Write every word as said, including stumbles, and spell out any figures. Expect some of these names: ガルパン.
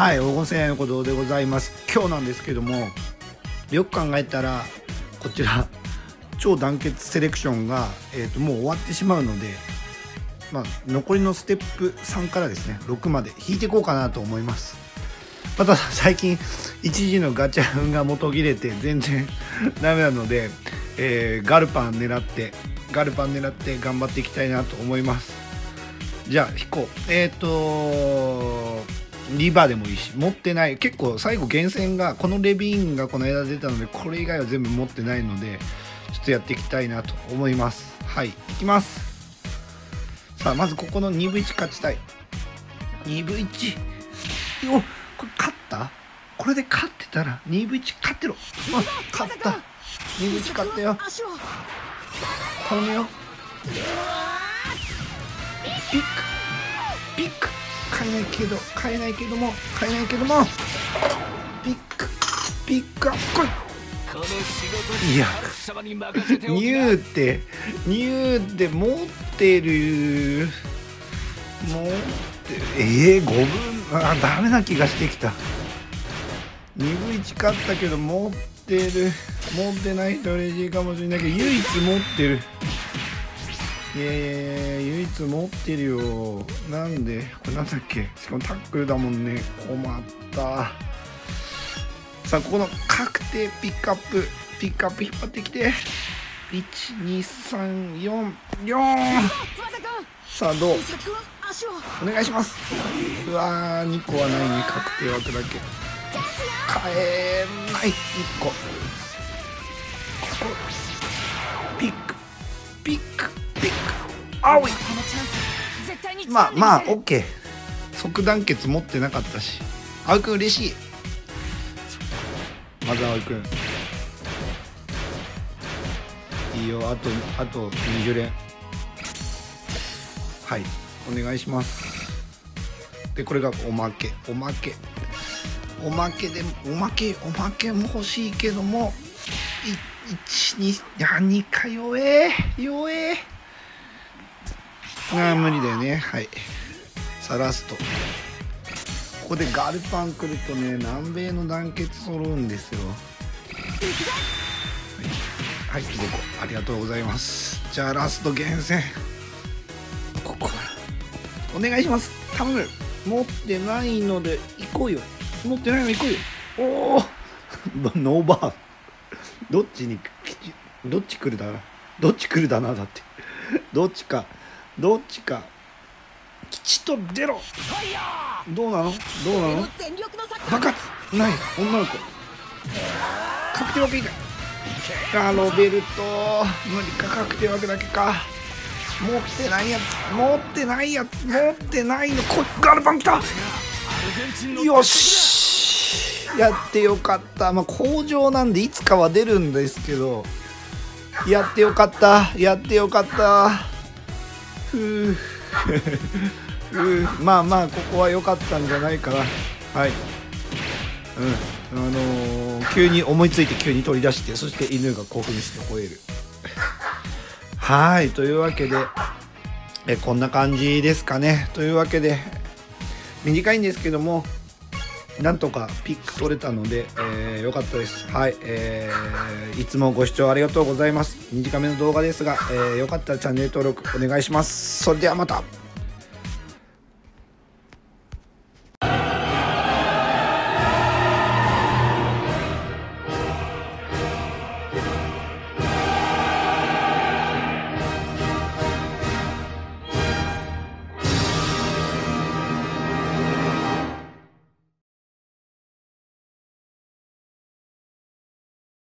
はい、黄金千円の鼓動でございます。今日なんですけども、よく考えたらこちら超団結セレクションが、えーと、もう終わってしまうので、まあ、残りのステップさんからですねろくまで引いていこうかなと思います。また最近一時のガチャ運が元切れて全然ダメなので、えー、ガルパン狙ってガルパン狙って頑張っていきたいなと思います。じゃあ引こう。えっ、ー、とリバーでもいいし、持ってない、結構最後厳選がこのレビーンがこの間出たので、これ以外は全部持ってないのでちょっとやっていきたいなと思います。はい、いきます。さあまずここの にぶいち 勝ちたい。 にぶいち お、これ勝った、これで勝ってたら にぶいち 勝ってろ、ま、勝った、 にぶいち 勝ったよ、頼むよ、ピックピック、買えないけど買えないけども買えないけどもピックピック、あっこい、いやニューってニューって持ってる持ってる、えー、ごぶん、あダメな気がしてきた。にぶいち勝ったけど持ってる、持ってない人嬉しいかもしれないけど、唯一持ってる、いやいやいや唯一持ってるよ。なんでこれなんだっけ、しかもタックルだもんね、困った。さあここの確定ピックアップ、ピックアップ引っ張ってきて、いちにさんよんよん、さあどう、お願いします。うわーにこはないね、確定枠だけ買えない、いっこ、ここピックピックピック、青い、まあまあ OK、 即団結持ってなかったし、葵くん嬉しい、まず葵くんいいよ、あとあとにじゅうれん、はい、お願いします。でこれがおまけおまけおまけでおまけおまけも欲しいけども、いちににか、弱え弱え、ああ無理だよね。はい、さあラスト、ここでガルパン来るとね、南米の団結揃うんですよ。はい、はい、ごこありがとうございます。じゃあラスト厳選、ここお願いします、頼む、持ってないので行こうよ、持ってないので行こうよ、おおノーバー、どっちにどっち来るだな、どっち来るだな、だってどっちかどっちか、吉と出ろ、どうなのどうなの、爆発ない、女の子確定枠以外か、ロベルト無理か、確定枠だけか、持ってないやつ持ってないやつ持ってないの、こガルパン来た、よしやってよかった。まあ工場なんでいつかは出るんですけど、やってよかったやってよかった、ふうふう、まあまあここは良かったんじゃないかな。はい、うん、あのー、急に思いついて急に取り出して、そして犬が興奮して吠えるはい、というわけでえこんな感じですかね。というわけで短いんですけども、なんとかピック取れたので、えー、よかったです。はい、えー、いつもご視聴ありがとうございます。短めの動画ですが、えー、よかったらチャンネル登録お願いします。それではまた。